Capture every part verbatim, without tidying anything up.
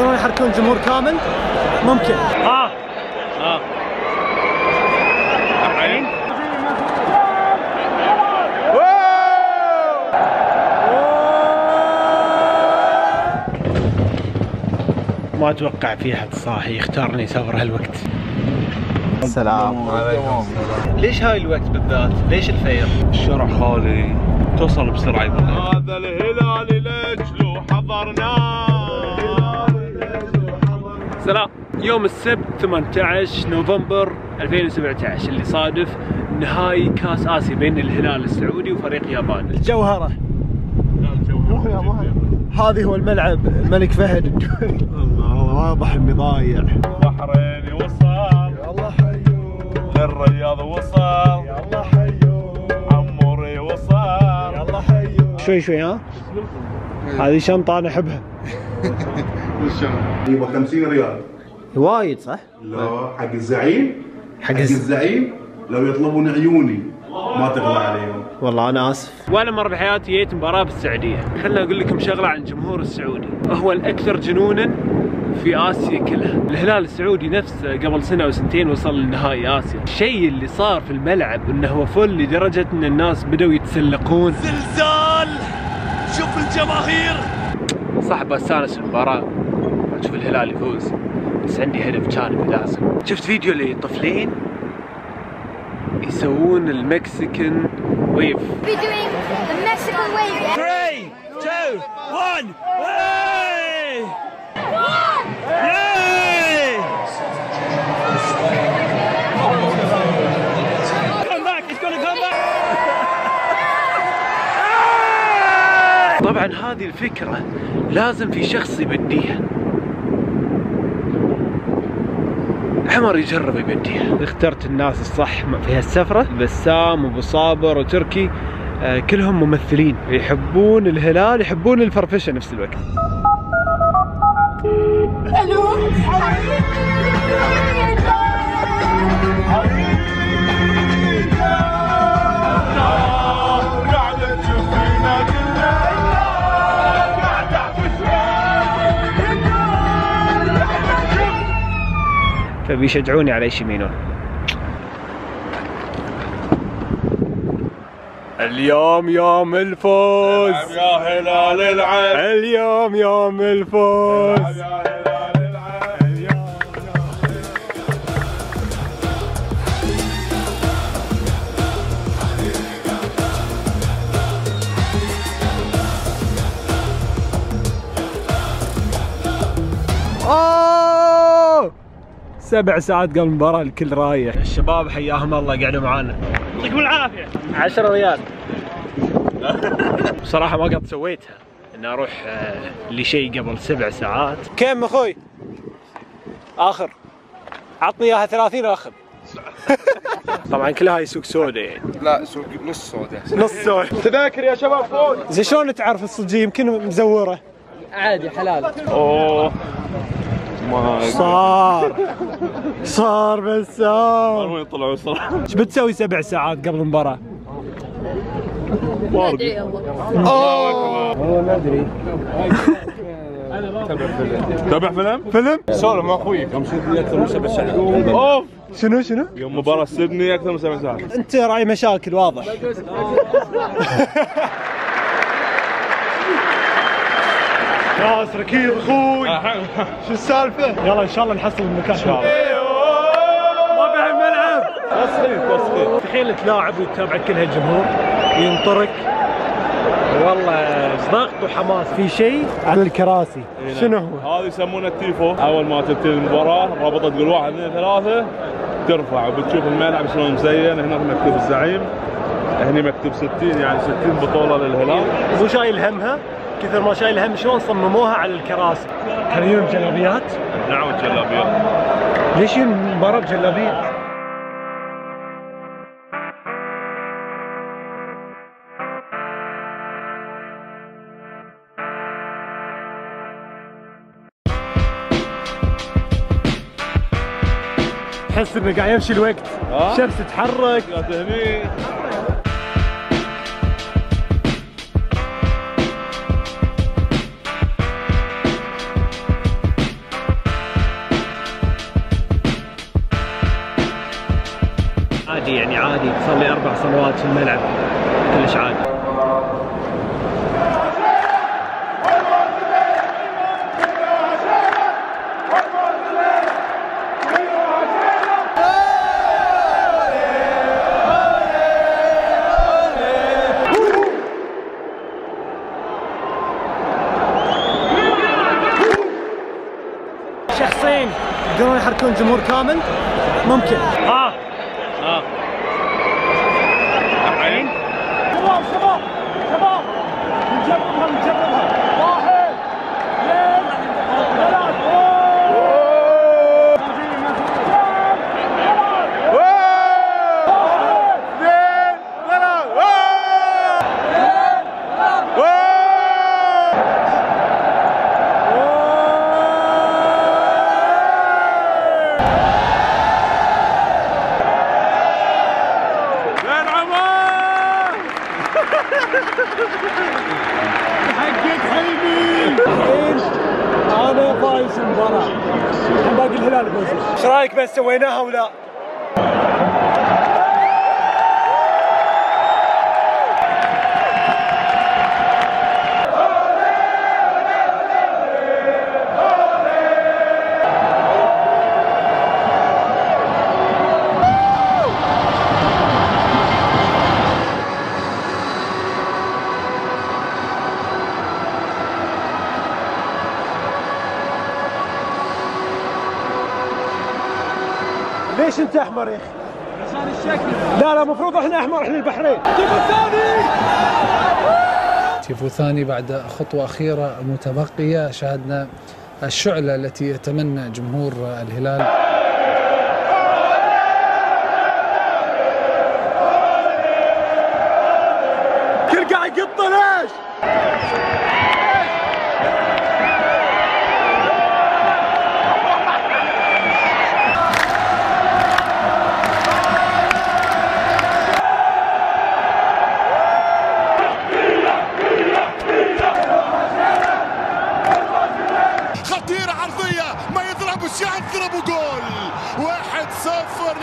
يقدرون يحركون جمهور كامل ممكن. اه اه عين ما اتوقع في احد صاحي يختارني سفر هالوقت. السلام عليكم. ليش هاي الوقت بالذات؟ ليش الفير؟ الشارع خالي، توصل بسرعه. هذا الهلال لاجله حضرنا. سلام. يوم السبت ثمانية عشر نوفمبر ألفين وسبعة عشر اللي صادف نهائي كاس آسيا بين الهلال السعودي وفريق ياباني. الجوهره. لا الجوهره. هذه هو الملعب الملك فهد الدولي. الله واضح اني ضايع. بحريني وصل. يلا حيو. للرياض وصل. يلا حيو. عموري وصل. يلا حيو. شوي شوي ها. هذه شنطه انا احبها. يبغى خمسين ريال. وايد صح؟ لا حق الزعيم. حق الزعيم لو يطلبون عيوني ما تغلى عليهم. والله انا اسف. وانا مره بحياتي جيت مباراه بالسعوديه، خليني اقول لكم شغله عن الجمهور السعودي، هو الاكثر جنونا في اسيا كلها، الهلال السعودي نفسه قبل سنه او سنتين وصل لنهائي اسيا، الشيء اللي صار في الملعب انه هو فل لدرجه ان الناس بداوا يتسلقون. زلزال، شوف الجماهير. صح بستانس المباراه، اشوف الهلال يفوز، بس عندي هدف جانبي لازم. شفت فيديو للطفلين يسوون المكسيكن ويف. ثلاثة اثنين واحد هاي! هاي! طبعا هذه الفكرة لازم في شخص يبديها. عمر يجرب يبديها. اخترت الناس الصح في هالسفرة، بسام وابو صابر وتركي، آه كلهم ممثلين يحبون الهلال، يحبون الفرفشة نفس الوقت. الو فبيشجعوني على ايش يمينون. اليوم يوم الفوز. العب يا هلال العب. اليوم يوم الفوز. العب يا هلال العب. اليوم يوم الفوز. اوه سبع ساعات قبل المباراة الكل رايح. الشباب حياهم الله قعدوا معانا. يعطيكم العافية. عشرة ريال. بصراحة ما قد سويتها اني اروح لشيء قبل سبع ساعات. كم اخوي؟ اخر. عطني اياها ثلاثين اخذ. طبعا كلها هاي سوق سوداء يعني. لا سوق نص سوداء. نص سوداء. تذاكر يا شباب فوق. زين شلون تعرف الصجي؟ يمكن مزوره. عادي حلال. اوه صار صار بسام. وين طلعوا الصراحه؟ ايش بتسوي سبع ساعات قبل المباراه؟ ما ادري والله. والله ما ادري. تابع فيلم؟ فيلم؟ سولف مع اخوي. يوم سيدني اكثر من سبع ساعات. اوف شنو شنو؟ يوم مباراه سيدني اكثر من سبع ساعات. انت راعي مشاكل واضح. خلاص ركيب اخوي. شو السالفه؟ يلا ان شاء الله نحصل المكان. ان شاء الله. ما بعد ملعب. تسخين تسخين. تخيل تلاعب وتتابع كل هالجمهور ينطرك. والله ضغط وحماس في شيء على الكراسي. إيه شنو هو؟ هذا يسمونه التيفو. اول ما تبتدي المباراه رابطه تقول واحد اثنين ثلاثه ترفع وبتشوف الملعب شلون مزين. هنا مكتوب الزعيم. هنا مكتوب ستين يعني ستين بطوله للهلال. مو شايل همها؟ كثر ما شايل هم شلون صمموها على الكراسي. خليهم جلابيات؟ نعم جلابيات. ليش المباراة بجلابية؟ تحس انه قاعد يمشي الوقت، الشمس تتحرك. عادي يعني عادي، صلي اربع صلوات في الملعب كلش عادي. شخصين يقدرون يحركون جمهور كامل ممكن. اه اه الحين شباب شباب شباب نجربها نجربها واحد اثنين ثلاثة. حقك حبيبي. انا فايز المباراه، الحين باقي الهلال يفوز. ايش رايك بس سويناها ولا؟ ليش انت احمر يا اخي؟ عشان الشكل. لا لا المفروض احنا احمر، احنا البحرين. تيفو ثاني. تيفو ثاني بعد خطوة أخيرة متبقية، شاهدنا الشعلة التي يتمنى جمهور الهلال. كل قاعد يقطه ليش؟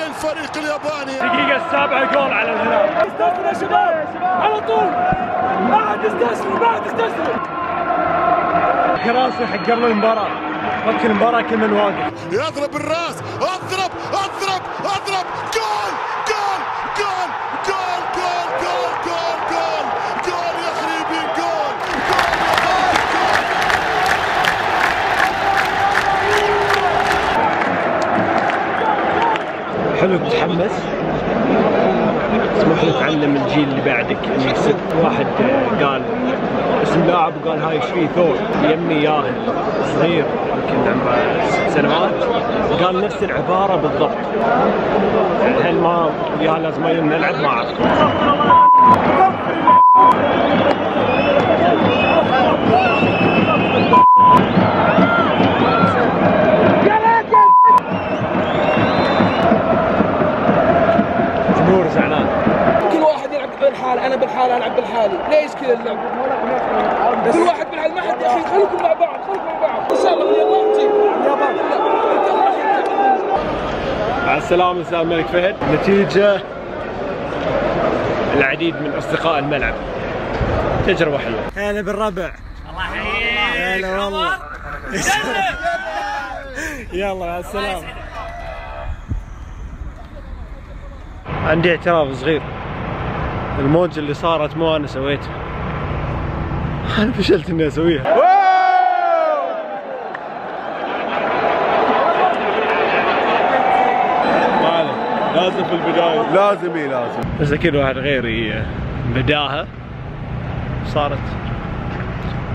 الفريق الياباني الدقيقة السابعة جول على الهلال. استسلموا يا شباب على طول، بعد استسلموا بعد استسلموا. راسي حق قبل المباراة، وقت المباراة كل من واقف يضرب الراس، اضرب اضرب اضرب جول جول جول جول جول جول جول جول جول يا حبيبي جول جول حلو. تتحمس تروح تعلم الجيل اللي بعدك. واحد قال اسم لاعب وقال هاي ايش فيه ثور يمي ياهل صغير يمكن عمره ست سنوات قال نفس العباره بالضبط. الحين ما يا لازم نلعب ما اعرف. انا بالحالة العب بالحالي، ليش كذا اللعب؟ كل واحد بالحالي ما حد يا اخي خليكم مع بعض، خليكم مع بعض، ان شاء الله اليابان تجيب، اليابان مع السلامة استاذ الملك فهد، نتيجة العديد من اصدقاء الملعب. تجربة حلوة. هلا بالربع. الله يحييك. هلا والله. يلا مع السلامة. عندي اعتراف صغير. الموجة اللي صارت مو انا سويتها، انا فشلت اني اسويها. ما لازم في البداية لازم اي لازم بس اكيد واحد غيري بداها صارت.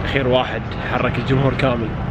اخير واحد حرك الجمهور كامل.